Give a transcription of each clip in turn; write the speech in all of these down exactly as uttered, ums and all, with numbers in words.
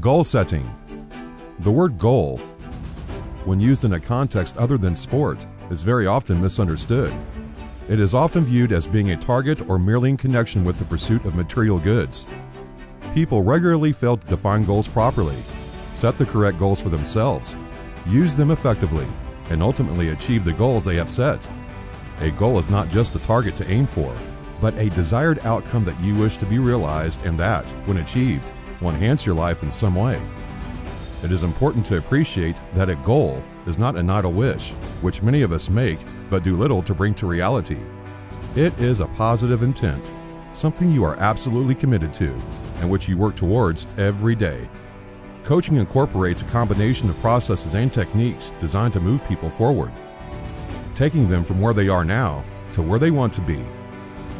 Goal setting. The word goal, when used in a context other than sport, is very often misunderstood. It is often viewed as being a target or merely in connection with the pursuit of material goods. People regularly fail to define goals properly, set the correct goals for themselves, use them effectively, and ultimately achieve the goals they have set. A goal is not just a target to aim for, but a desired outcome that you wish to be realized and that, when achieved, will enhance your life in some way. It is important to appreciate that a goal is not an idle wish, which many of us make but do little to bring to reality. It is a positive intent, something you are absolutely committed to and which you work towards every day. Coaching incorporates a combination of processes and techniques designed to move people forward, taking them from where they are now to where they want to be.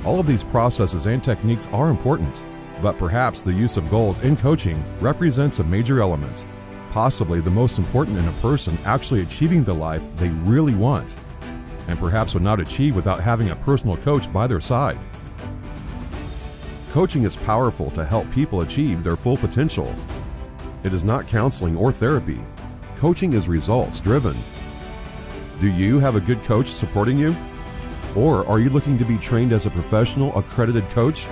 All of these processes and techniques are important, but perhaps the use of goals in coaching represents a major element, possibly the most important in a person actually achieving the life they really want, and perhaps would not achieve without having a personal coach by their side. Coaching is powerful to help people achieve their full potential. It is not counseling or therapy. Coaching is results-driven. Do you have a good coach supporting you? Or are you looking to be trained as a professional, accredited coach?